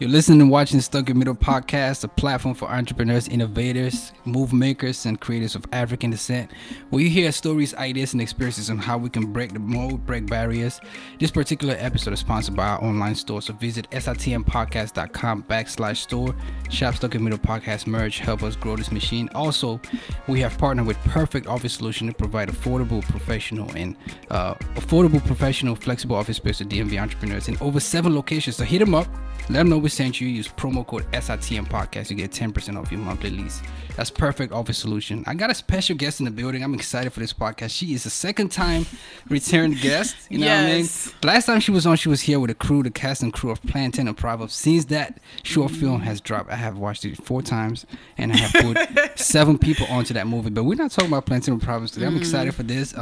You're listening and watching Stuck in Middle Podcast, a platform for entrepreneurs, innovators, move makers, and creators of African descent, where you hear stories, ideas, and experiences on how we can break the mold, break barriers. This particular episode is sponsored by our online store, so visit sitmpodcast.com/store, shop Stuck in Middle Podcast merch, help us grow this machine. Also, we have partnered with Perfect Office Solution to provide affordable, professional, flexible office space to DMV entrepreneurs in over 7 locations. So hit them up, let them know we sent you. Use promo code SITM Podcast, you get 10% off your monthly lease. That's Perfect Office Solution. I got a special guest in the building. I'm excited for this podcast. She is a second-time return guest. You know what I mean? Last time she was on, she was here with a crew, the cast and crew of Plantain and Proverbs. Since that short film has dropped, I have watched it 4 times, and I have put 7 people onto that movie. But we're not talking about Plantain and Proverbs today. I'm excited for this.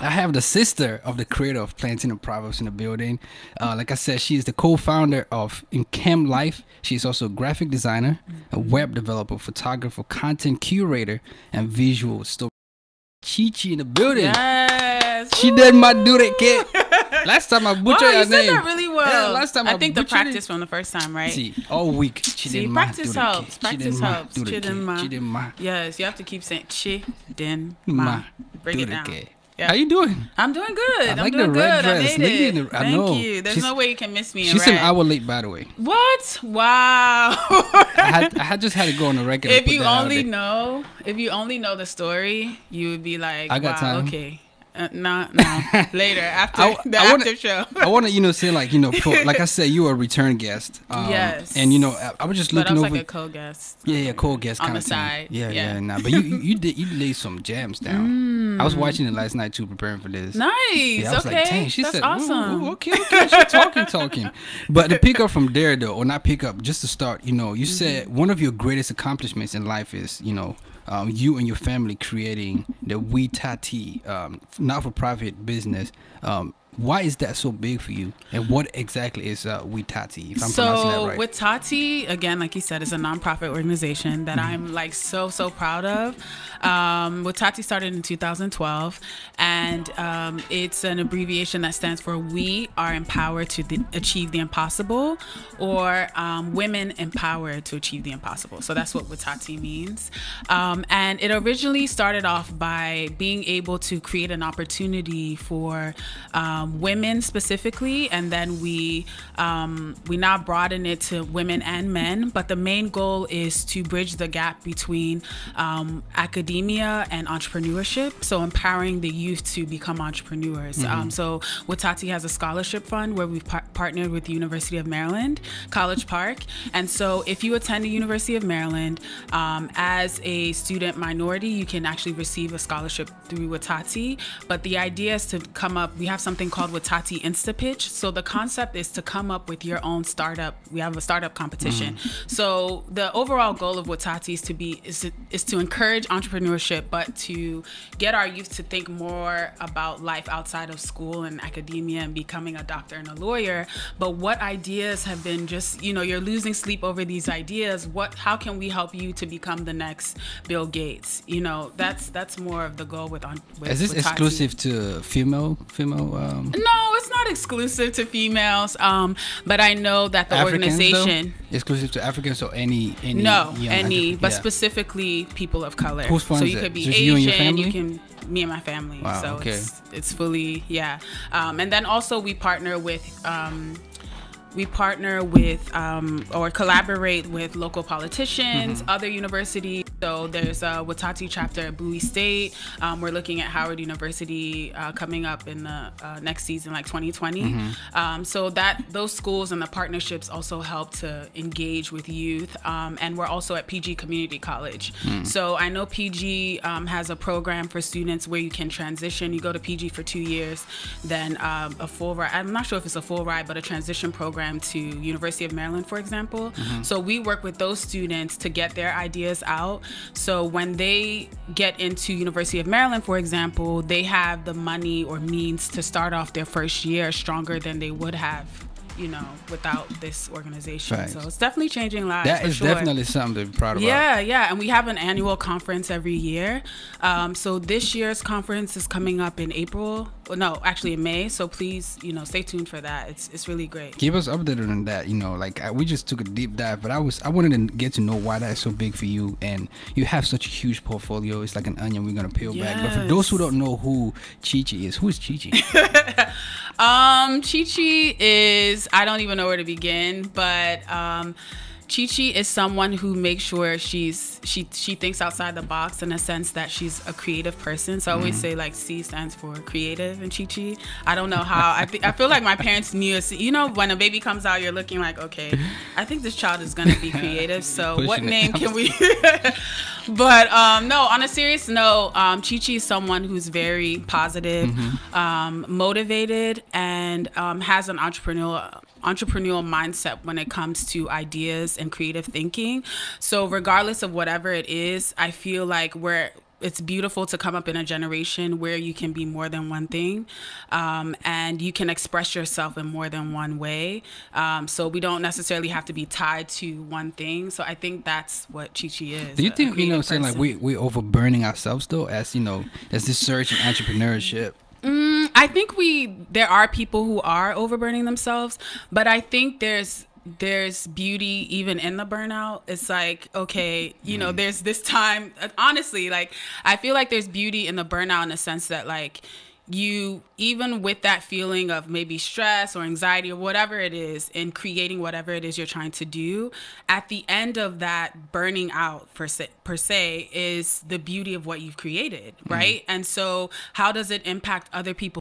I have the sister of the creator of Plantain and Proverbs in the building. Like I said, she is the co-founder of NkemLife. She is also a graphic designer, a web developer, photographer, content curator, and visual story. Chichi in the building. Yes. Chidinma Dureke. Last time I butchered your name. You said that really well. Yeah, last time I think the practice from the first time, right? See, all week. See, practice helps. Practice helps. Chidinma. Yes, you have to keep saying Chidinma. Break it down. Yeah. How you doing? I'm doing good. I'm doing good. Dress. I made it. Thank you. There's no way you can miss me. She's an hour late, by the way. What? Wow. I just had to go on the record. If you only know the story, you would be like, I got time. Okay. No. Later after the show. I want to, say like I said, you were a return guest. Yes. And I was just looking over. But I was like a co-guest. Yeah, co-guest kind of thing. On the side. Yeah. Nah, but you laid some jams down. I was watching it last night too, preparing for this. Nice. Yeah, I was like, dang, she said, awesome. Okay. She's talking. But to pick up from there though, or not pick up, just to start, you said one of your greatest accomplishments in life is, you and your family creating the WITATI not-for-profit business. Why is that so big for you? And what exactly is WITATI? If I'm pronouncing that right. WITATI, again, like you said, is a nonprofit organization that I'm like so proud of. WITATI started in 2012, and it's an abbreviation that stands for "We Are Empowered to Achieve the Impossible," or "Women Empowered to Achieve the Impossible." So that's what WITATI means. And it originally started off by being able to create an opportunity for women specifically, and then we now broaden it to women and men, but the main goal is to bridge the gap between academia and entrepreneurship, so empowering the youth to become entrepreneurs. So WITATI has a scholarship fund where we've partnered with the University of Maryland, College Park, and so if you attend the University of Maryland as a student minority, you can actually receive a scholarship through WITATI. But the idea is to come up, we have something called WITATI Instapitch. So the concept is to come up with your own startup. We have a startup competition. So the overall goal of WITATI is to encourage entrepreneurship, but to get our youth to think more about life outside of school and academia and becoming a doctor and a lawyer. But what ideas have been just, you're losing sleep over these ideas. How can we help you to become the next Bill Gates? That's more of the goal with Is this WITATI. Exclusive to female? No, it's not exclusive to females, but I know that the Africans, organization though? Exclusive to Africans, so but specifically people of color. Who's so you could be Asian, you and your family? Me and my family. Wow, so okay. It's fully and then also we partner with or collaborate with local politicians, other universities. So there's a WITATI chapter at Bowie State. We're looking at Howard University coming up in the next season, like 2020. So those schools and the partnerships also help to engage with youth. And we're also at PG Community College. So I know PG has a program for students where you can transition. You go to PG for 2 years, then a full ride. I'm not sure if it's a full ride, but a transition program to University of Maryland, for example. So we work with those students to get their ideas out. So when they get into University of Maryland, for example, they have the money or means to start off their first year stronger than they would have you know, without this organization. Right. So it's definitely changing lives. That is definitely something to be proud of. Yeah, yeah. And we have an annual conference every year. So this year's conference is coming up in April. No, actually in May. So please, you know, stay tuned for that. It's really great. Keep us updated on that. You know, like we just took a deep dive, but I wanted to get to know why that's so big for you, and you have such a huge portfolio. It's like an onion we're gonna peel back. But for those who don't know who Chi-Chi is, who is Chi-Chi? Chi-Chi is, I don't even know where to begin, but Chi-Chi is someone who makes sure she thinks outside the box, in a sense that she's a creative person. So I always say, like, C stands for creative, and Chi-Chi, I don't know how. I feel like my parents knew, you know, when a baby comes out, you're looking like, okay, I think this child is going to be creative. So what name can we... But no, on a serious note, Chi-Chi is someone who's very positive, motivated, and has an entrepreneurial mindset when it comes to ideas and creative thinking. So regardless of whatever it is, I feel like it's beautiful to come up in a generation where you can be more than one thing, and you can express yourself in more than one way. So we don't necessarily have to be tied to one thing. So I think that's what Chi-Chi is. Do you think, you know, saying like we overburning ourselves though, as you know, as this surge in entrepreneurship? I think there are people who are overburning themselves, but I think there's beauty even in the burnout. It's like, okay, you know, there's this time, honestly, like I feel like there's beauty in the burnout in the sense that, like, you, even with that feeling of maybe stress or anxiety or whatever it is, in creating whatever it is you're trying to do, at the end of that burning out per se is the beauty of what you've created, right? And so how does it impact other people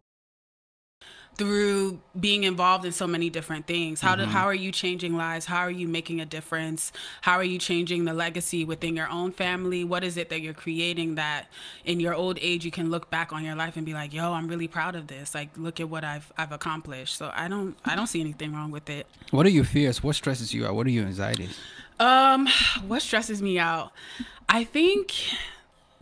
through being involved in so many different things? How are you changing lives? How are you making a difference? How are you changing the legacy within your own family? What is it that you're creating that in your old age you can look back on your life and be like, yo, I'm really proud of this. Like, look at what I've accomplished. So I don't see anything wrong with it. What are your fears? What stresses you out? What are your anxieties? What stresses me out? I think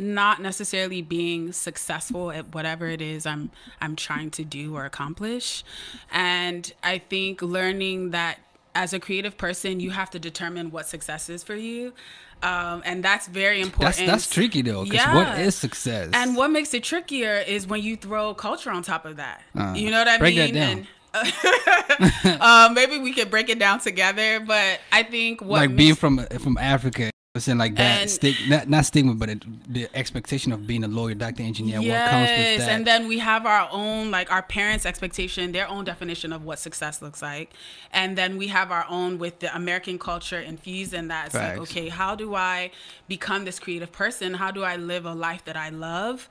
not necessarily being successful at whatever it is I'm trying to do or accomplish. And I think learning that as a creative person, you have to determine what success is for you. And that's very important. That's tricky though, because what is success? And what makes it trickier is when you throw culture on top of that. You know what I mean? Break that down. Maybe we could break it down together, but I think what... Like being from Africa, like that, and not stigma, but the expectation of being a lawyer, doctor, engineer, what comes with that? And then we have our own, like our parents' expectation, their own definition of what success looks like. And then we have our own with the American culture infused in that. It's like, okay, how do I become this creative person? How do I live a life that I love?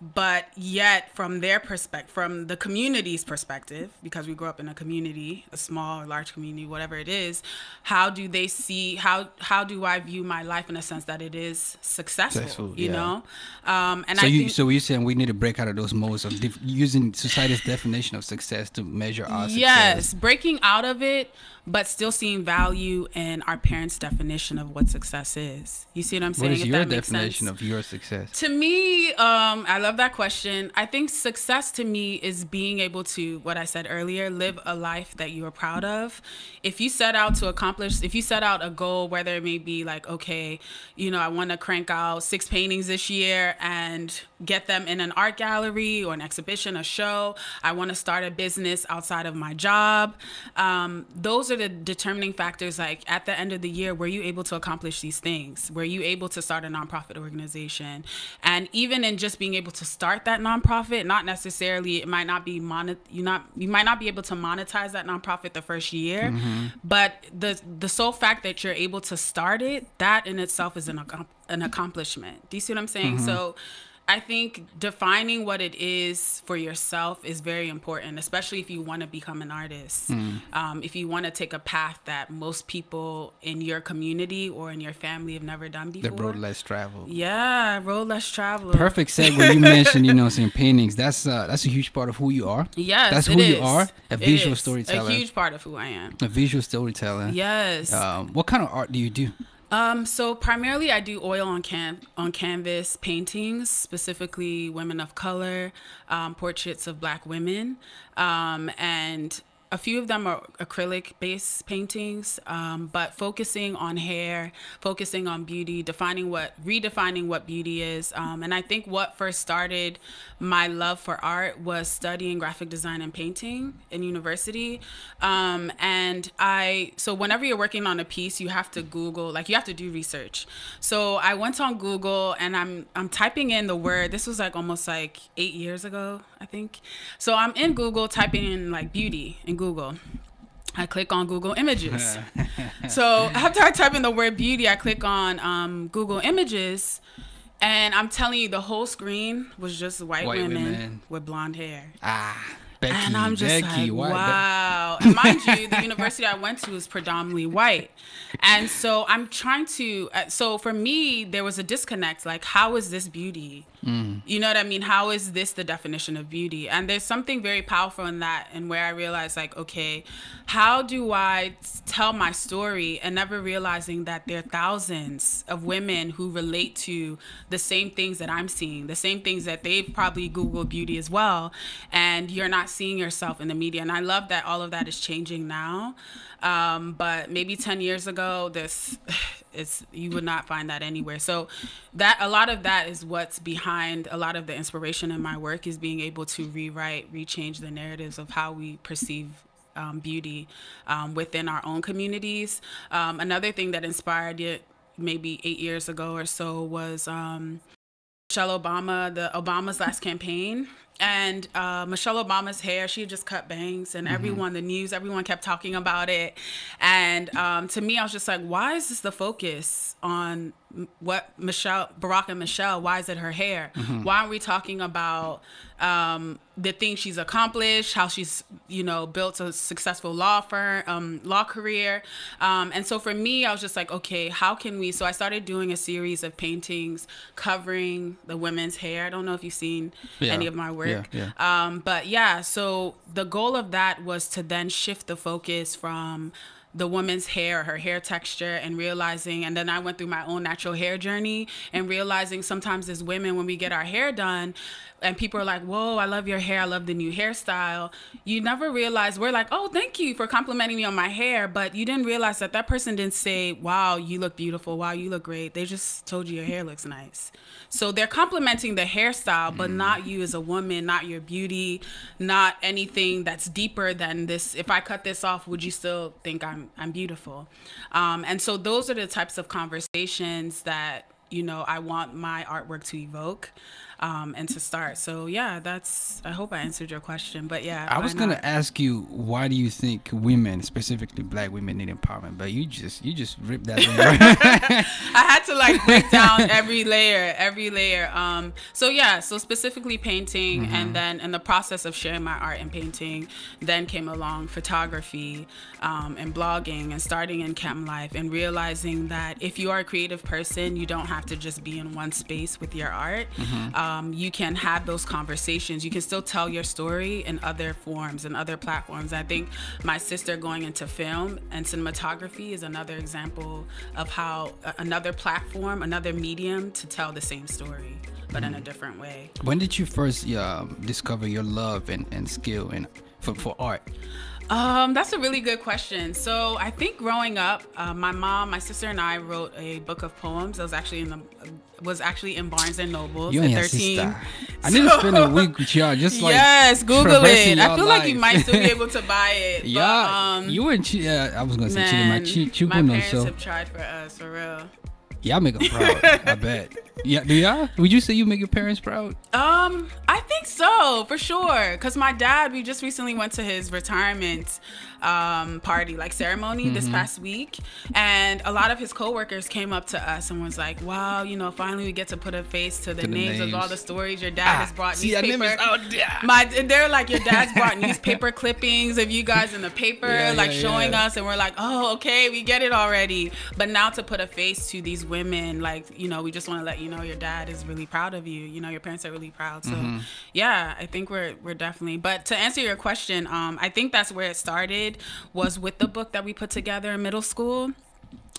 But yet from their perspective, from the community's perspective, because we grew up in a community, a small or large community, whatever it is, how do they see, how do I view my life in a sense that it is successful you know? And so I think, so you're saying we need to break out of those modes of using society's definition of success to measure our success. Breaking out of it, but still seeing value in our parents' definition of what success is. You see what I'm saying? What is your definition of your success? To me, I love that question. I think success to me is being able to, what I said earlier, live a life that you are proud of. If you set out to accomplish, if you set out a goal, whether it may be like, okay, you know, I want to crank out 6 paintings this year and get them in an art gallery or an exhibition, a show. I want to start a business outside of my job. Those are the determining factors. Like at the end of the year, were you able to accomplish these things? Were you able to start a nonprofit organization? And even in just being able to start that nonprofit, not necessarily, it might not be you might not be able to monetize that nonprofit the first year, but the sole fact that you're able to start it, that in itself is an accomplishment. Do you see what I'm saying? So I think defining what it is for yourself is very important, especially if you want to become an artist. If you want to take a path that most people in your community or in your family have never done before. The road less traveled. Yeah, road less traveled. Perfect segue. You mentioned, you know, some paintings. That's a huge part of who you are. Yes, that's who you are. A visual storyteller. A huge part of who I am. A visual storyteller. Yes. What kind of art do you do? So primarily I do oil on canvas paintings, specifically women of color, portraits of Black women, and A few of them are acrylic-based paintings, but focusing on hair, focusing on beauty, redefining what beauty is. And I think what first started my love for art was studying graphic design and painting in university. So whenever you're working on a piece, you have to Google, like you have to do research. So I went on Google and I'm typing in the word. This was like almost like 8 years ago, I think. So I'm in Google typing in like beauty in Google. I click on Google Images. So after I type in the word beauty, I click on Google Images. And I'm telling you, the whole screen was just white women with blonde hair. Ah. Becky, and I'm just Becky, like, wow. And mind you, the university I went to is predominantly white. And so I'm trying to, so for me, there was a disconnect. Like, how is this beauty? Mm. You know what I mean? How is this the definition of beauty? And there's something very powerful in that, and where I realized, like, okay, how do I tell my story, and never realizing that there are thousands of women who relate to the same things that I'm seeing, the same things that they've probably Googled beauty as well. And you're not seeing yourself in the media. And I love that all of that is changing now. But maybe 10 years ago, you would not find that anywhere. So that a lot of that is what's behind a lot of the inspiration in my work, is being able to rewrite, rechange the narratives of how we perceive beauty within our own communities. Another thing that inspired it maybe 8 years ago or so was Michelle Obama, Obama's last campaign. And Michelle Obama's hair, she just cut bangs, and everyone, the news, everyone kept talking about it. And to me, I was just like, why is this the focus on what Barack and Michelle? Why is it her hair? Why aren't we talking about the things she's accomplished, how she's, you know, built a successful law career? And so for me, I was just like, okay, how can we? So I started doing a series of paintings covering the women's hair. I don't know if you've seen any of my work. Yeah. But yeah, so the goal of that was to then shift the focus from the woman's hair, her hair texture, and realizing, and then I went through my own natural hair journey and realizing sometimes as women, when we get our hair done and people are like, whoa, I love your hair, I love the new hairstyle, you never realize, we're like, oh, thank you for complimenting me on my hair, but you didn't realize that that person didn't say, wow, you look beautiful, wow, you look great. They just told you your hair looks nice. So they're complimenting the hairstyle, but not you as a woman, not your beauty, not anything that's deeper than this. If I cut this off, would you still think I'm beautiful? And so those are the types of conversations that, you know, I want my artwork to evoke and to start. So yeah, I hope I answered your question, but yeah. I was gonna ask you, why do you think women, specifically Black women, need empowerment? But you just ripped that down. I had to like break down every layer. So yeah, so specifically painting, and then in the process of sharing my art and painting, then came along photography and blogging and starting NkemLife, and realizing that if you are a creative person, you don't have to just be in one space with your art. You can have those conversations. You can still tell your story in other forms and other platforms. I think my sister going into film and cinematography is another example of how another platform, another medium to tell the same story, but in a different way. When did you first discover your love and skill for art? That's a really good question. So I think growing up, my mom, my sister, and I wrote a book of poems. It was actually in Barnes and Noble at 13. I need to spend a week with y'all. Just like, yes, Google it. I feel like you might still be able to buy it. But, yeah, you and I was gonna say Chidinma. My parents have tried for us, for real. Y'all make them proud, I bet. Yeah, do y'all? Would you say you make your parents proud? I think so, for sure. 'Cause my dad, we just recently went to his retirement party, like ceremony, this past week, and a lot of his coworkers came up to us and was like, "Wow, you know, finally we get to put a face to the names of all the stories your dad has brought." They're like, "Your dad's brought newspaper clippings of you guys in the paper, showing us," and we're like, "Oh, okay, we get it already." But now to put a face to these women, like, you know, we just want to let you know your dad is really proud of you. You know, your parents are really proud. So yeah, I think we're definitely. But to answer your question, I think that's where it started. Was with the book that we put together in middle school.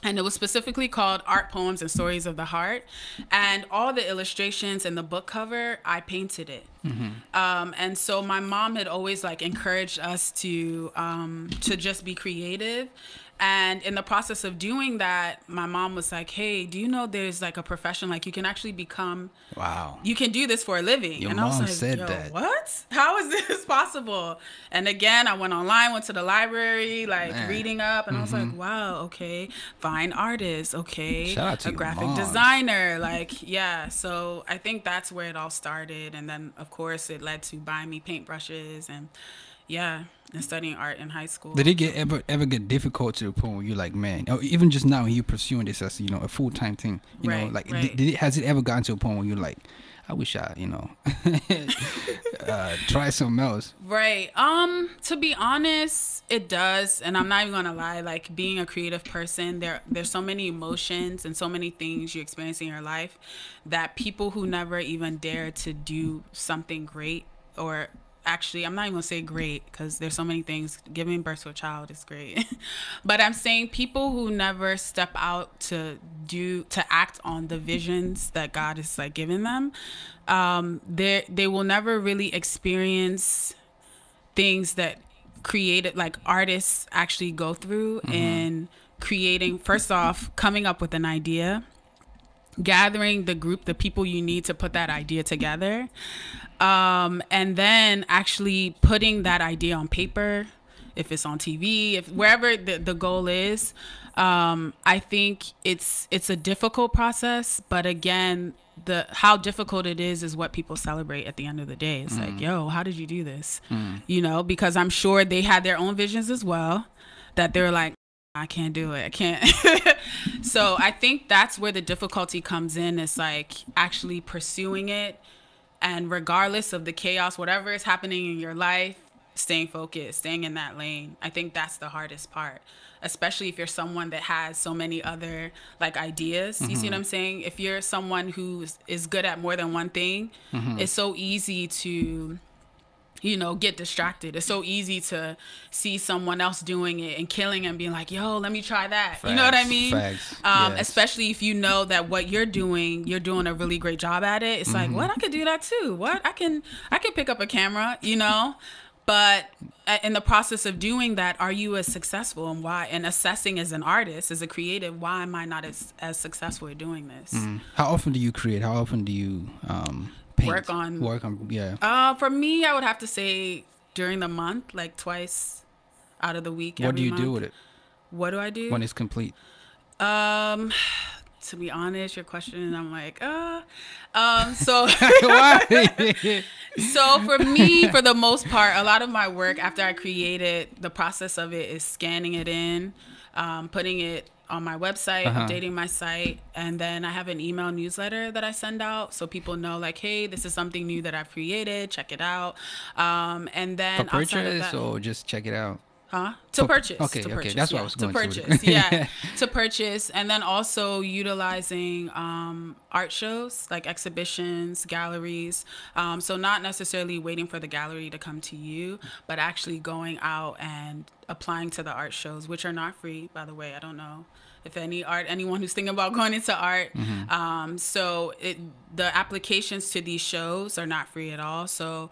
And it was specifically called Art, Poems, and Stories of the Heart. And all the illustrations and the book cover, I painted it. Mm-hmm. And so my mom had always like encouraged us to just be creative. And in the process of doing that, my mom was like, hey, do you know there's like a profession, like you can actually become, wow, you can do this for a living. Your and mom I was like, said yo, that. What? How is this possible? And again, I went online, went to the library, like man, reading up, and mm-hmm, I was like, wow, okay, fine artist, okay, shout out to a graphic mom, designer, like, yeah. So I think that's where it all started. And then of course it led to buying me paintbrushes and yeah, and studying art in high school. Did it get ever get difficult to the point where you're like, man, or even just now when you're pursuing this as, you know, a full-time thing, you right, know, like right, has it ever gotten to a point where you're like, I wish I, you know, try something else? Right. To be honest, it does. And I'm not even going to lie, like being a creative person, there's so many emotions and so many things you experience in your life that people who never even dare to do something great, or actually, I'm not even gonna say great because there's so many things. Giving birth to a child is great. But I'm saying people who never step out to act on the visions that God is like giving them, they will never really experience things that created like artists actually go through mm-hmm. in creating. First off, coming up with an idea, gathering the people you need to put that idea together. And then actually putting that idea on paper, if it's on TV, if wherever the goal is, I think it's a difficult process. But again, how difficult it is what people celebrate at the end of the day. It's like, yo, how did you do this? You know, because I'm sure they had their own visions as well that they were like, I can't do it. I can't. So I think that's where the difficulty comes in. It's like actually pursuing it. And regardless of the chaos, whatever is happening in your life, staying focused, staying in that lane. I think that's the hardest part, especially if you're someone that has so many other like ideas. Mm-hmm. You see what I'm saying? If you're someone who is good at more than one thing, mm-hmm. it's so easy to, you know, get distracted. It's so easy to see someone else doing it and killing and being like, yo, let me try that. Facts, you know what I mean? Facts, yes. Especially if you know that what you're doing a really great job at it. It's mm-hmm. like, what? I could do that too. What? I can pick up a camera, you know? But in the process of doing that, are you as successful, and why? And assessing as an artist, as a creative, why am I not as successful at doing this? Mm-hmm. How often do you create? How often do you... paint. Work on, yeah. For me, I would have to say during the month, like twice out of the week. What do you do with it? What do I do when it's complete? To be honest, your question, I'm like, so so for me, for the most part, a lot of my work after I create it, the process of it is scanning it in, putting it on my website, uh-huh. updating my site, and then I have an email newsletter that I send out so people know, like, hey, this is something new that I've created, check it out. And then for purchase or just check it out? Huh? To purchase. Okay, to purchase. Okay. That's what I was going to purchase. Yeah, to purchase, and then also utilizing art shows like exhibitions, galleries. So not necessarily waiting for the gallery to come to you, but actually going out and applying to the art shows, which are not free, by the way. I don't know if anyone who's thinking about going into art. Mm-hmm. The applications to these shows are not free at all. So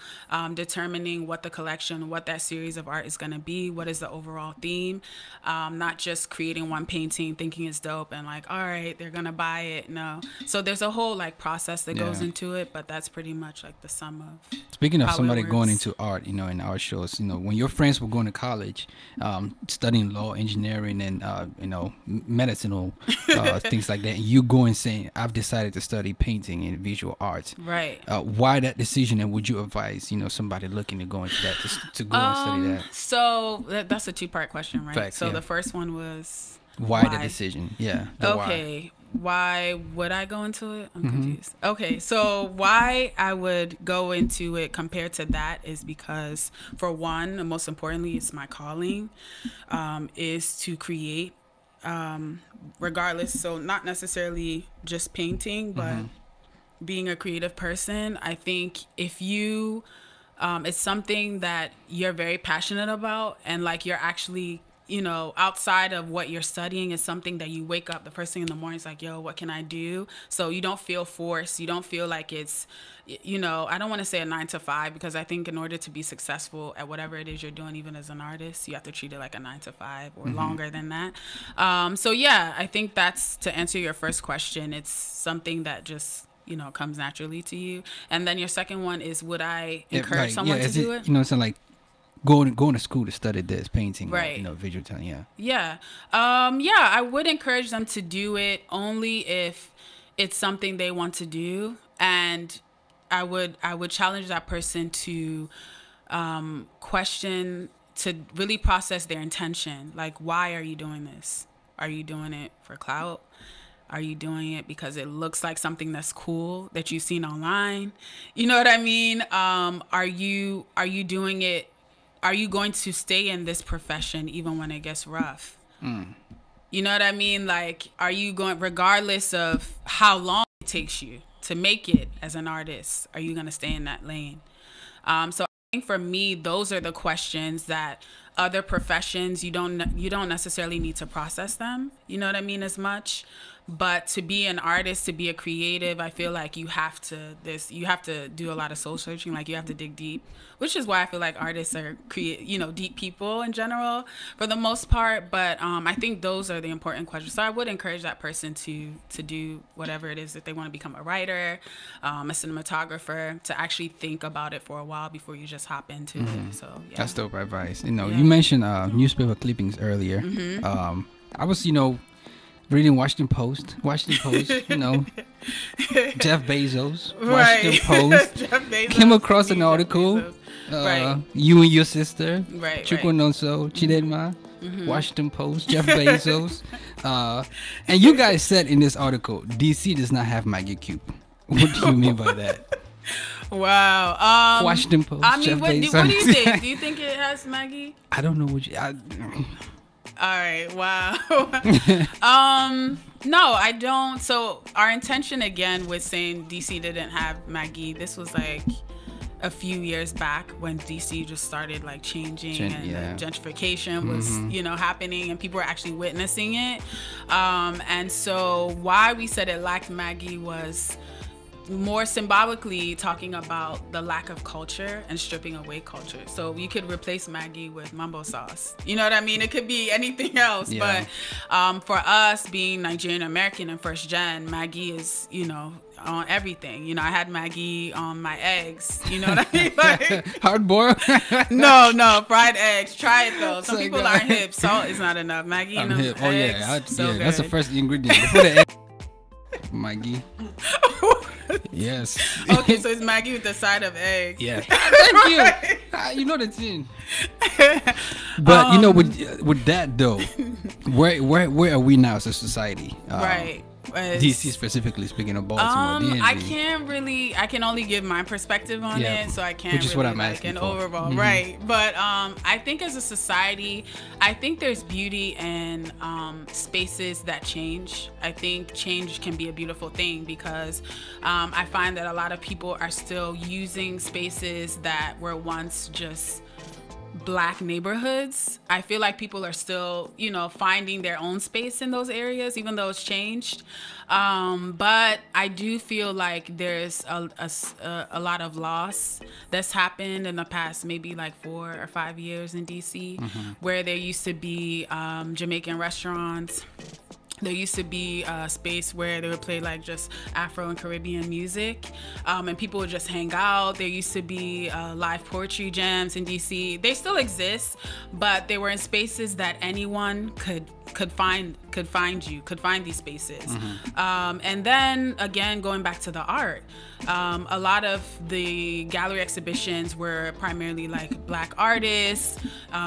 determining what the collection, what that series of art is going to be, what is the overall theme, not just creating one painting, thinking it's dope and like, all right, they're going to buy it. No. So there's a whole like process that goes into it, but that's pretty much like the sum of. Speaking of somebody going into art, you know, in art shows, you know, when your friends were going to college, studying law, engineering, and, you know, medicinal things like that, and you go and saying, I've decided to study painting and visual arts. Right. Why that decision, and would you advise, you know, somebody looking to go into that to go and study that? So that's a two-part question, right? Facts, so the first one was why the decision? Yeah. Okay. Why would I go into it? I'm mm-hmm. confused. Okay, so why I would go into it compared to that is because, for one, and most importantly, it's my calling, is to create, regardless. So not necessarily just painting, but mm-hmm. being a creative person. I think if you, it's something that you're very passionate about, and like you're actually you know, outside of what you're studying is something that you wake up the first thing in the morning, it's like, yo, what can I do? So you don't feel forced. You don't feel like it's, you know, I don't want to say a 9 to 5, because I think in order to be successful at whatever it is you're doing, even as an artist, you have to treat it like a 9 to 5 or longer than that. So yeah, I think that's, to answer your first question, it's something that just, you know, comes naturally to you. And then your second one is, would I encourage someone to do it? You know, so like going to school to study this painting, right? You know, visual talent. Yeah, I would encourage them to do it only if it's something they want to do, and I would challenge that person to question, to really process their intention. Like, why are you doing this? Are you doing it for clout? Are you doing it because it looks like something that's cool that you've seen online? You know what I mean? Are you doing it? Are you going to stay in this profession even when it gets rough? You know what I mean? Like, are you going, regardless of how long it takes you to make it as an artist, are you going to stay in that lane? So I think for me, those are the questions that other professions, you don't necessarily need to process them. You know what I mean? As much. But to be an artist, to be a creative, I feel like you have to do a lot of soul searching. Like, you have to dig deep, which is why I feel like artists are deep people in general for the most part. But I think those are the important questions. So I would encourage that person to do whatever it is that they want to become, a writer, a cinematographer, to actually think about it for a while before you just hop into it. So yeah. That's dope advice. You know, you mentioned newspaper clippings earlier. I was, you know, reading Washington Post, you know, Jeff Bezos, Washington Post, Jeff Bezos, came across an article, You and Your Sister, Chukunonso, Chidinma, Washington Post, Jeff Bezos, and you guys said in this article, DC does not have Maggie Cube. What do you mean by that? Wow. Washington Post, I mean, Jeff Bezos. What do you think? Do you think it has Maggie? I don't know what you... All right. Wow. No, I don't. So our intention again with saying DC didn't have Maggie, this was like a few years back when DC just started like changing and gentrification was, you know, happening and people were actually witnessing it. And so why we said it lacked Maggie was more symbolically talking about the lack of culture and stripping away culture. So you could replace Maggie with mambo sauce. You know what I mean? It could be anything else. Yeah. But for us, being Nigerian American and first gen, Maggie is, you know, on everything. You know, I had Maggie on my eggs. You know what I mean? Like, hard boiled? no, fried eggs. Try it though. Some people aren't hip. Salt is not enough. Maggie, I'm hip. Oh eggs, yeah, that's the first ingredient. Before the egg. Maggie. Yes. Okay, so it's Maggie with the side of eggs. Yeah. Thank you. You know the thing. But you know, with that though, where are we now as a society? Right. DC specifically, speaking of Baltimore. I can only give my perspective on it, so I can't, which is really what I'm asking an for. Overall, right? But I think as a society, I think there's beauty in spaces that change. I think change can be a beautiful thing because I find that a lot of people are still using spaces that were once just Black neighborhoods. I feel like people are still, you know, finding their own space in those areas, even though it's changed. But I do feel like there's a lot of loss that's happened in the past, maybe like 4 or 5 years in DC, where there used to be Jamaican restaurants. There used to be a space where they would play like just Afro and Caribbean music, and people would just hang out. There used to be live poetry jams in DC. They still exist, but they were in spaces that anyone could find these spaces. And then again, going back to the art, a lot of the gallery exhibitions were primarily like Black artists.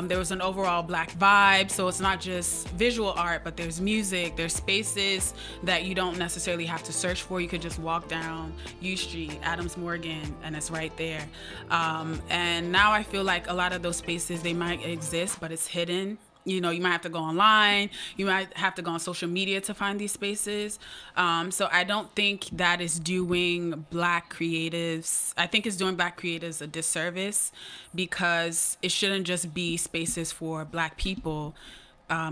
There was an overall Black vibe, so it's not just visual art, but there's music, there's spaces that you don't necessarily have to search for. You could just walk down U Street, Adams Morgan, and it's right there. And now I feel like a lot of those spaces, they might exist, but it's hidden. You know, you might have to go online, you might have to go on social media to find these spaces. So I don't think that is doing Black creatives, I think it's doing Black creatives a disservice, because it shouldn't just be spaces for Black people.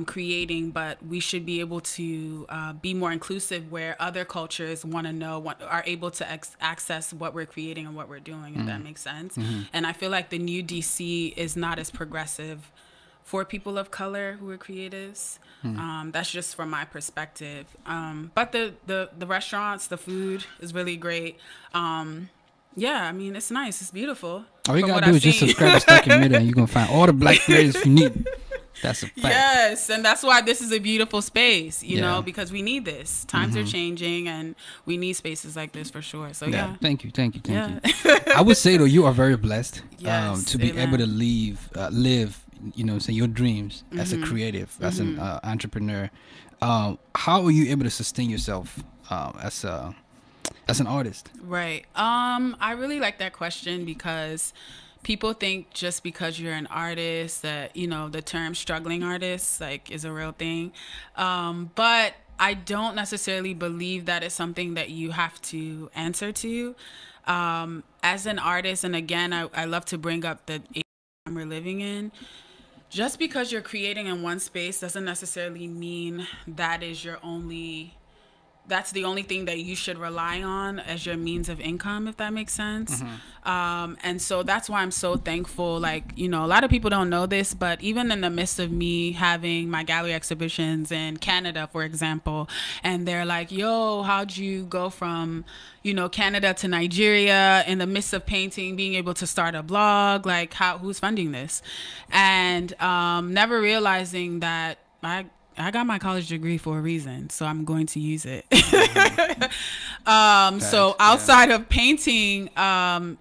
creating, but we should be able to be more inclusive where other cultures want to know, are able to access what we're creating and what we're doing, if that makes sense. And I feel like the new DC is not as progressive for people of color who are creatives. That's just from my perspective. But the restaurants, the food is really great. Yeah, I mean, it's nice. It's beautiful. All you gotta do is just subscribe to Stuck in Middle and you're gonna find all the black creatives you need. That's a fact. Yes, and that's why this is a beautiful space, you know, because we need this. Times are changing, and we need spaces like this for sure. So, yeah. Thank you. I would say, though, you are very blessed to be able to live, you know, say your dreams as a creative, as an entrepreneur. How are you able to sustain yourself as an artist? Right. I really like that question because people think just because you're an artist that, you know, the term struggling artist, like, is a real thing. But I don't necessarily believe that it's something that you have to answer to. As an artist, and again, I love to bring up the age we're living in. Just because you're creating in one space doesn't necessarily mean that is your only... that's the only thing that you should rely on as your means of income, if that makes sense. And so that's why I'm so thankful. Like, you know, a lot of people don't know this, but even in the midst of me having my gallery exhibitions in Canada, for example, and they're like, yo, how'd you go from, you know, Canada to Nigeria in the midst of painting, being able to start a blog? Like, who's funding this? And never realizing that I got my college degree for a reason, so I'm going to use it. So outside of painting,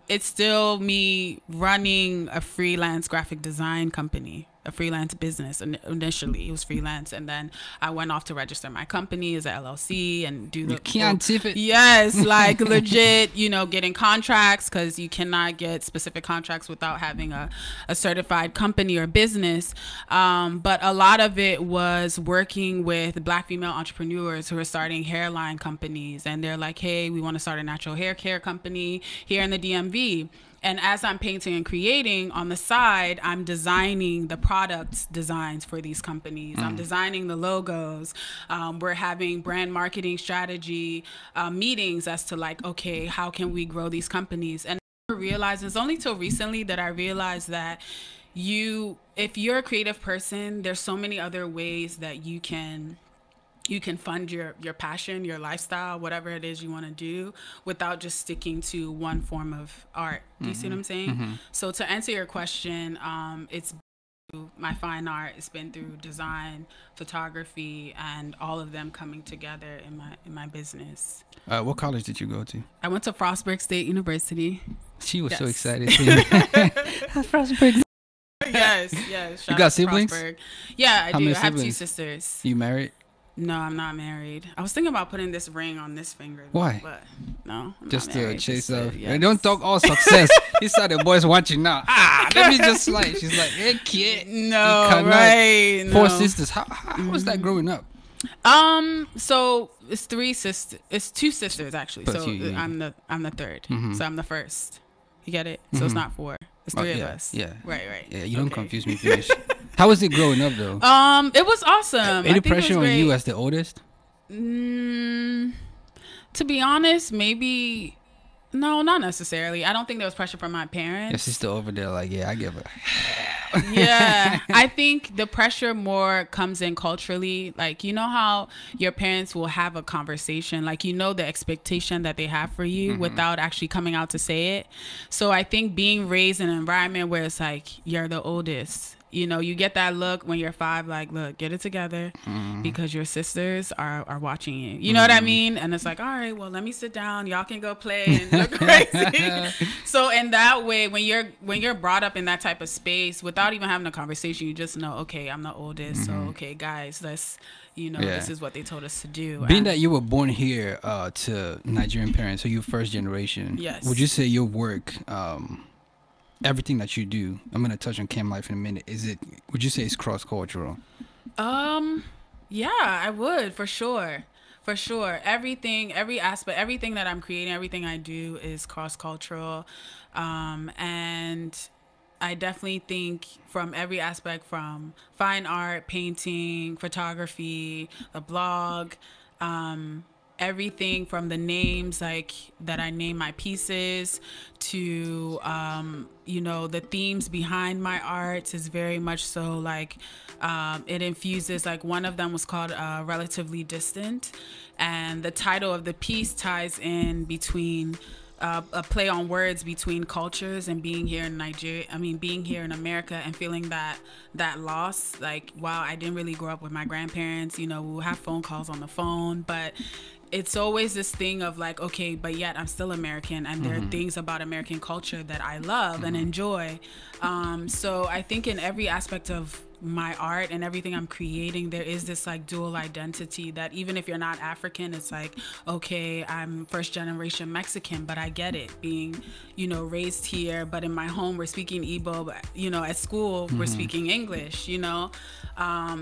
it's still me running a freelance graphic design company, a freelance business. And initially it was freelance, and then I went off to register my company as an LLC and do the scientific. Yes, like legit, you know, getting contracts, because you cannot get specific contracts without having a certified company or business. But a lot of it was working with Black female entrepreneurs who are starting hairline companies, and they're like, hey, we want to start a natural hair care company here in the DMV. And as I'm painting and creating on the side, I'm designing the product designs for these companies. I'm designing the logos. We're having brand marketing strategy meetings as to, like, okay, how can we grow these companies? And I realized, it's only till recently that I realized that if you're a creative person, there's so many other ways that you can fund your passion, your lifestyle, whatever it is you want to do, without just sticking to one form of art. Do you see what I'm saying? So to answer your question, it's been my fine art. It's been through design, photography, and all of them coming together in my business. What college did you go to? I went to Frostburg State University. She was so excited. Frostburg. Yes. You got siblings? Frostburg. Yeah, I do. I have 2 sisters. You married? No, I'm not married. I was thinking about putting this ring on this finger. Though, why? But no, I'm just not married. Chase up. Yes. Don't talk all success. You saw the boys watching now. Let me just slide. She's like, hey, kid. No, right? 4 sisters. How was that growing up? So it's 3 sisters. It's 2 sisters actually. But so I'm the 3rd. So I'm the 1st. You get it? So it's not 4. It's 3 of us. Yeah. Right. Yeah, you don't confuse me, finish. How was it growing up, though? It was awesome. Any pressure on you as the oldest? To be honest, maybe... No, not necessarily. I don't think there was pressure from my parents. Your sister over there, like, yeah, I give a... Yeah. I think the pressure more comes in culturally. Like, you know how your parents will have a conversation, like, you know, the expectation that they have for you without actually coming out to say it. So I think being raised in an environment where it's like, you're the oldest... You know, you get that look when you're 5, like, look, get it together because your sisters are watching you. You know what I mean? And it's like, all right, well, let me sit down. Y'all can go play and look crazy. So in that way, when you're brought up in that type of space without even having a conversation, you just know, okay, I'm the oldest. So, okay, guys, let's, you know, this is what they told us to do. Being that you were born here to Nigerian parents, so you're first generation. Yes. Would you say your work... everything that you do, I'm going to touch on NkemLife in a minute. Would you say it's cross-cultural? Yeah, I would, for sure. For sure. Every aspect, everything that I'm creating, everything I do is cross-cultural. And I definitely think from every aspect, from fine art, painting, photography, a blog, everything from the names like that I name my pieces to, you know, the themes behind my art is very much so like it infuses, like one of them was called Relatively Distant, and the title of the piece ties in between a play on words between cultures and being here in Nigeria, I mean, being here in America and feeling that loss. Like, wow, I didn't really grow up with my grandparents, you know, we'll have phone calls on the phone, but it's always this thing of like, okay, but yet I'm still American, and there are things about American culture that I love and enjoy. So I think in every aspect of my art and everything I'm creating, there is this like dual identity that even if you're not African, it's like, okay, I'm first generation Mexican, but I get it being, you know, raised here, but in my home we're speaking Igbo, but you know, at school we're speaking English, you know?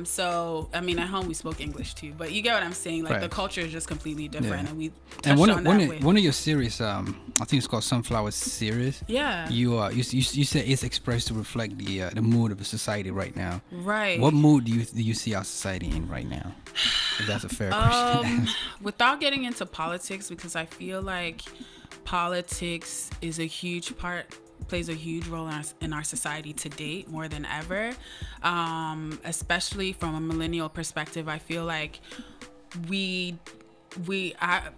So, I mean, at home we spoke English too, but you get what I'm saying? Like the culture is just completely different. And we one of your series, I think it's called Sunflower Series. Yeah. You said it's expressed to reflect the mood of society right now. Right. What mood do you see our society in right now? If that's a fair question. Without getting into politics, because I feel like politics is a huge part, plays a huge role in our society to date more than ever, especially from a millennial perspective. I feel like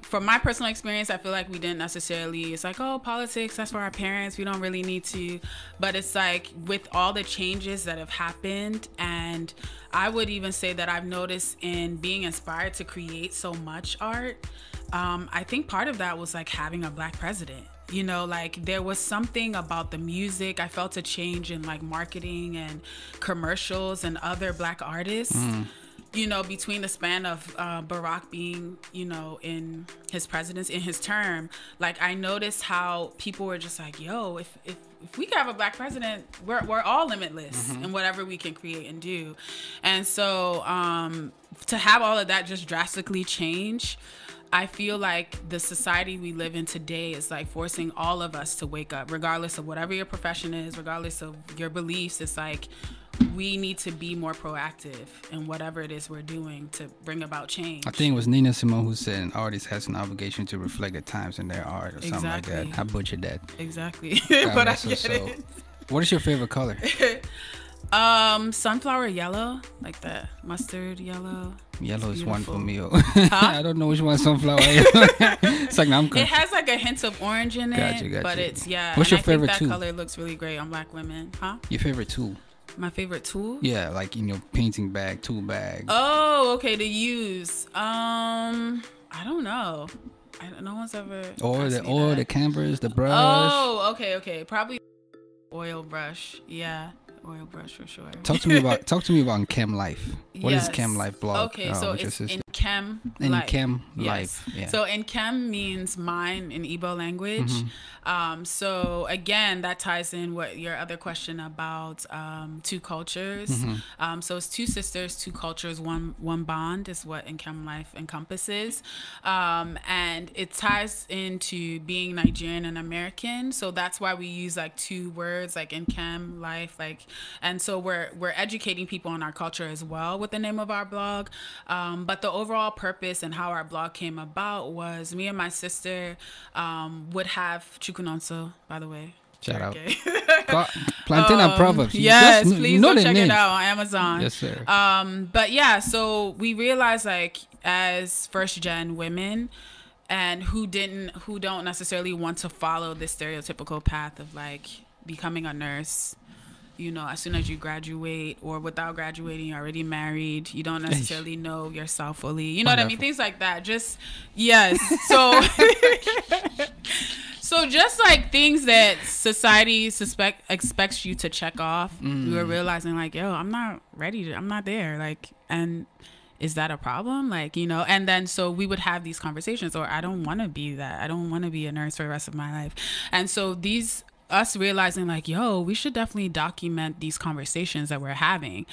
from my personal experience, I feel like we didn't necessarily, it's like, oh, politics, that's for our parents, we don't really need to. But it's like with all the changes that have happened, and I would even say that I've noticed in being inspired to create so much art, I think part of that was like having a Black president. You know, like there was something about the music. I felt a change in like marketing and commercials and other Black artists, you know, between the span of Barack being, you know, in his presidency, in his term. Like I noticed how people were just like, yo, if we could have a Black president, we're all limitless in whatever we can create and do. And so to have all of that just drastically change, I feel like the society we live in today is like forcing all of us to wake up, regardless of whatever your profession is, regardless of your beliefs. It's like we need to be more proactive in whatever it is we're doing to bring about change. I think it was Nina Simone who said an artist has an obligation to reflect the times in their art or something like that. I butchered that. Exactly. But I get it. What is your favorite color? Sunflower yellow, like that mustard yellow. Yellow is one for me. I don't know which one. Sunflower yellow. It's like, I'm confused. It has like a hint of orange in it. Gotcha. But it's, yeah. What's your favorite tool? That color looks really great on Black women. Huh? Your favorite tool? My favorite tool? Yeah, like in your painting bag, tool bag. Oh, okay, to use. I don't know. No one's ever. Or the canvas, the brush. Oh, okay. Probably oil brush. Yeah. Oil brush for sure. Talk to me about NkemLife. What is NkemLife blog? Okay, so it's NkemLife. Yeah. So NkemLife means mine in Igbo language. So again, that ties in what your other question about two cultures. So it's two sisters, two cultures, one bond is what NkemLife encompasses, and it ties into being Nigerian and American. So that's why we use like two words, like NkemLife, like. And so we're educating people on our culture as well with the name of our blog. But the overall purpose and how our blog came about was me and my sister would have Chukunonso, by the way. Shout out. Plantain and Proverbs. Yes, please go check it out on Amazon. Yes, sir. But yeah, so we realized like as first gen women, and who don't necessarily want to follow this stereotypical path of like becoming a nurse, you know, as soon as you graduate, or without graduating, you're already married. You don't necessarily know yourself fully. You know Wonderful. What I mean? Things like that. Just, yes. So, so just like things that society expects you to check off, we were realizing like, yo, I'm not ready. I'm not there. Like, and is that a problem? Like, you know, and then so we would have these conversations, or I don't want to be that. I don't want to be a nurse for the rest of my life. And so these us realizing like, yo, we should definitely document these conversations that we're having,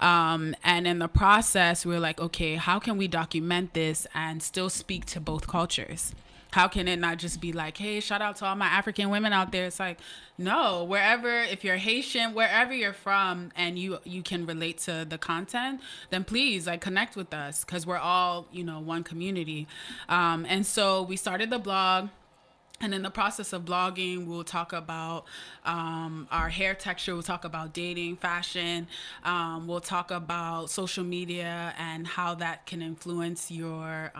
and in the process we're like, okay, how can we document this and still speak to both cultures? how can it not just be like, hey, shout out to all my African women out there? It's like, no, wherever, if you're Haitian, wherever you're from, and you can relate to the content, then please, like, connect with us, because we're all, you know, one community. And so we started the blog. And in the process of blogging, we'll talk about our hair texture. We'll talk about dating, fashion. We'll talk about social media and how that can influence your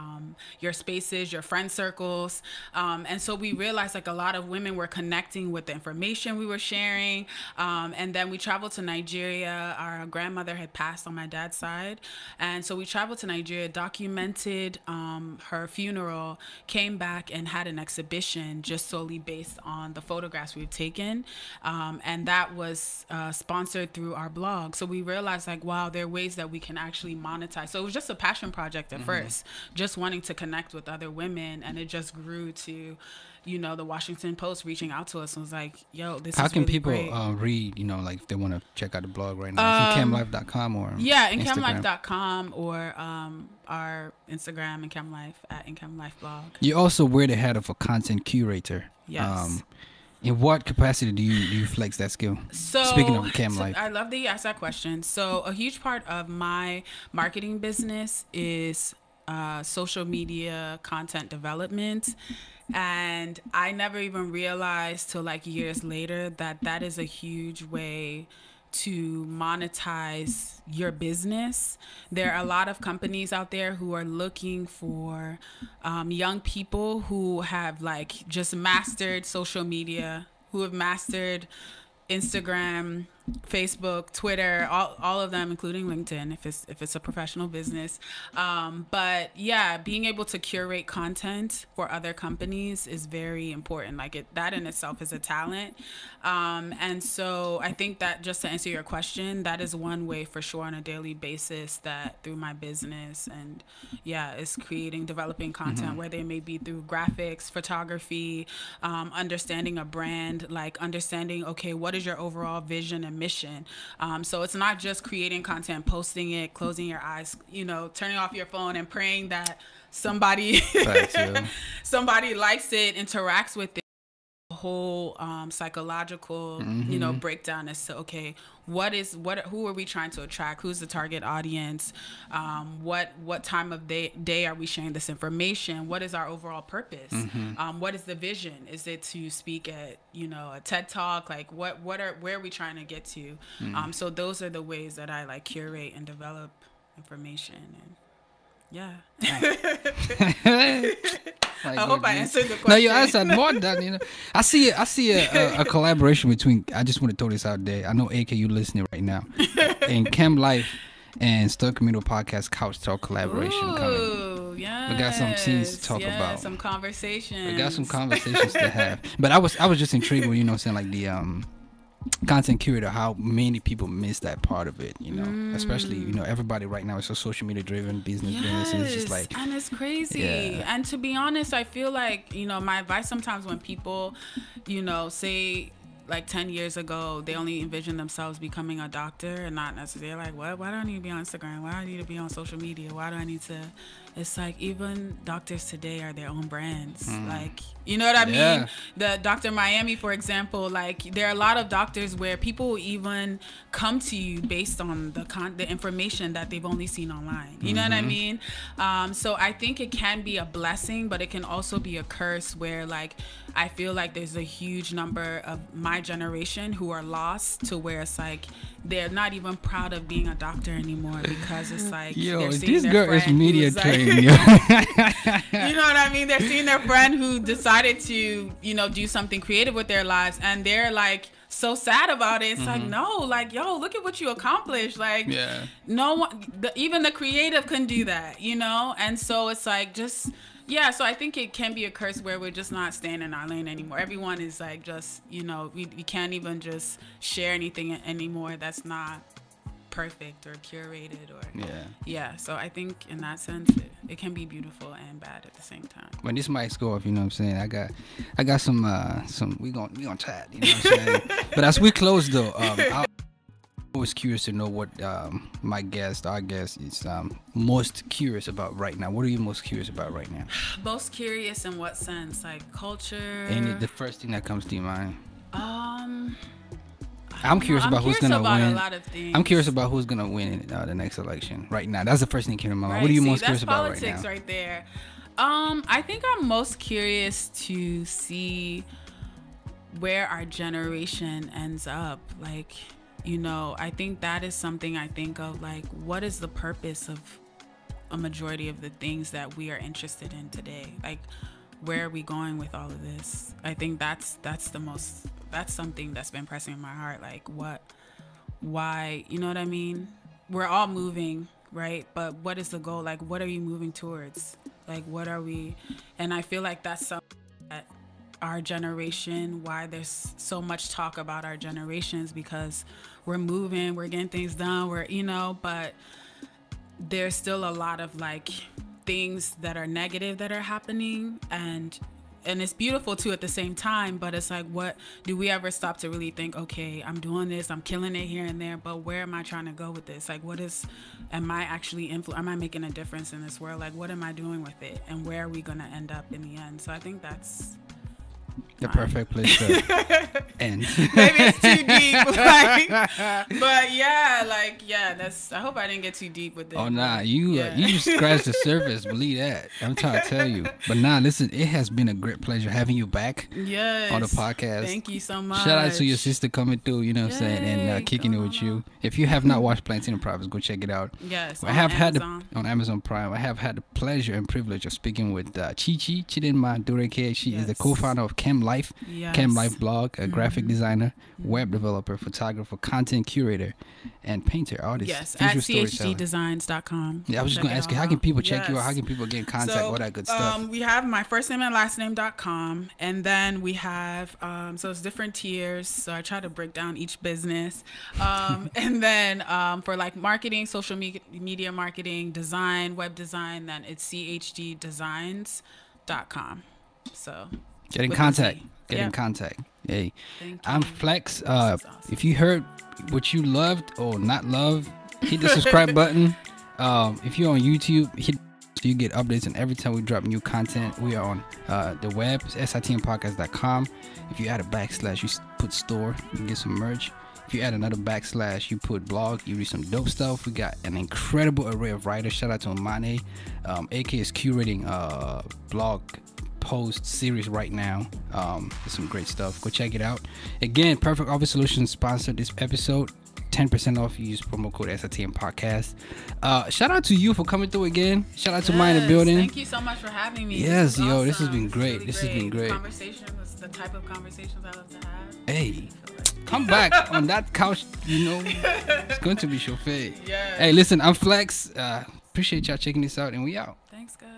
spaces, your friend circles. And so we realized, like, a lot of women were connecting with the information we were sharing. And then we traveled to Nigeria. Our grandmother had passed on my dad's side. And so we traveled to Nigeria, documented her funeral, came back and had an exhibition, just solely based on the photographs we've taken. And that was sponsored through our blog. So we realized, like, wow, there are ways that we can actually monetize. So it was just a passion project at first, just wanting to connect with other women. And it just grew to, you know, the Washington Post reaching out to us and was like, yo, this is really great. How can people read, you know, like, if they want to check out the blog right now? NkemLife.com or Instagram? NkemLife.com or our Instagram, NkemLife, at NkemLife blog. You also wear the hat of a content curator. Yes. In what capacity do you flex that skill? So, speaking of NkemLife, I love that you asked that question. So a huge part of my marketing business is social media content development. And I never even realized till, like, years later that is a huge way to monetize your business. There are a lot of companies out there who are looking for young people who have, like, just mastered social media, who have mastered Instagram, Facebook, Twitter, all of them, including LinkedIn, if it's a professional business. But yeah, being able to curate content for other companies is very important. Like, that in itself is a talent. And so I think that, just to answer your question, that is one way for sure on a daily basis that through my business, and yeah, is creating, developing content, whether it may be through graphics, photography, understanding a brand, like understanding, okay, what is your overall vision and mission? So it's not just creating content, posting it, closing your eyes, you know, turning off your phone and praying that somebody somebody likes it, interacts with it. The whole psychological you know, breakdown as to, okay, who are we trying to attract? Who's the target audience? What time of day are we sharing this information? What is our overall purpose? What is the vision? Is it to speak at, you know, a TED Talk? Like, where are we trying to get to? So those are the ways that I, like, curate and develop information. And yeah. I hope I answered the question. No, you answered more than, you know. I see a collaboration between, I just want to throw this out there. I know, AK, you listening right now. And NkemLife and Stuck in Middle Podcast Couch Talk collaboration. Ooh, yes, we got some scenes to talk about. Some conversations. We got some conversations to have. But I was just intrigued with, you know what I'm saying, like, the content curator, how many people miss that part of it, you know, especially, you know, everybody right now is so social media driven, business, and it's just like, and it's crazy. Yeah. And to be honest, I feel like, you know, my advice sometimes when people, you know, say, like, 10 years ago, they only envisioned themselves becoming a doctor, and not necessarily like, what? Why do I need to be on Instagram? Why do I need to be on social media? Why do I need to? It's like, even doctors today are their own brands. Like, you know what I mean? The Dr. Miami, for example, like, there are a lot of doctors where people will even come to you based on the information that they've only seen online. You know what I mean? So I think it can be a blessing, but it can also be a curse where, like, I feel like there's a huge number of my generation who are lost to where it's like, they're not even proud of being a doctor anymore, because it's like, yo, this girl is media trained. Like, you know what I mean? They're seeing their friend who decided to, you know, do something creative with their lives, and they're like, so sad about it. It's like, no, like, yo, look at what you accomplished. Like, no one, even the creative couldn't do that, you know? And so it's like, just, yeah, so I think it can be a curse where we're just not staying in our lane anymore. Everyone is like, just, you know, we can't even just share anything anymore that's not perfect or curated or so I think in that sense it can be beautiful and bad at the same time. When this mic's go off, you know what I'm saying, I got some we gonna chat, you know what I'm saying. But as we close though, I always curious to know what our guest is most curious about right now. What are you most curious about right now? Most curious in what sense? Like culture? And the first thing that comes to your mind. I'm curious about who's gonna win in the next election right now. That's the first thing that came to my mind. Right, what are you most curious about right now? That's politics right there. I think I'm most curious to see where our generation ends up. Like, you know, I think that is something I think of, like, what is the purpose of a majority of the things that we are interested in today? Like, where are we going with all of this? I think that's something that's been pressing in my heart. Like, what, why, you know what I mean? We're all moving, right? But what is the goal? Like, what are you moving towards? Like, what are we? And I feel like that's something that our generation, why there's so much talk about our generations, because we're moving, we're getting things done, we're, you know, but there's still a lot of like things that are negative that are happening, and it's beautiful too at the same time, but it's like, what do we ever stop to really think, okay, I'm doing this, I'm killing it here and there, but where am I trying to go with this? Like, what is, am I actually, am I making a difference in this world? Like, what am I doing with it? And where are we going to end up in the end? So I think that's the perfect place to end. Maybe it's too deep, like, but yeah, like, yeah, that's, I hope I didn't get too deep with this. Oh nah, you scratched the surface, believe that. I'm trying to tell you. But nah, listen, it has been a great pleasure having you back. Yes, on the podcast. Thank you so much. Shout out to your sister coming through, you know what I'm saying, and kicking it with you. If you have not watched Plantain and Proverbs, go check it out. Yes, on Amazon Prime. I have had the pleasure and privilege of speaking with Chidinma Dureke. She is the co-founder of NkemLife, NkemLife blog, a graphic designer, web developer, photographer, content curator, and painter, artist. Yes, at chddesigns.com. Yeah, I was just going to ask you, how can people check you out? How can people get in contact? So, all that good stuff. We have my first name and last name.com, and then we have, so it's different tiers. So I try to break down each business. And then for like marketing, social media marketing, design, web design, then it's chddesigns.com. So... Get in contact. Hey, I'm Flex. Awesome. If you heard what you loved or not loved, hit the subscribe button. If you're on YouTube, so you get updates and every time we drop new content. We are on the web, sitmpodcast.com. If you add a / you put store, you can get some merch. If you add another / you put blog, you read some dope stuff. We got an incredible array of writers. Shout out to Omane. AK is curating blog post series right now. There's some great stuff. Go check it out. Again, Perfect Office Solution sponsored this episode. 10% off. You use promo code SITM Podcast. Shout out to you for coming through again. Shout out to Maya in the building. Thank you so much for having me. Yes, yo, awesome. This has been great. Really this has been great. The conversation was the type of conversations I love to have. Hey, come back on that couch. You know, it's going to be chauffeur. Yes. Hey, listen, I'm Flex. Appreciate y'all checking this out, and we out. Thanks, guys.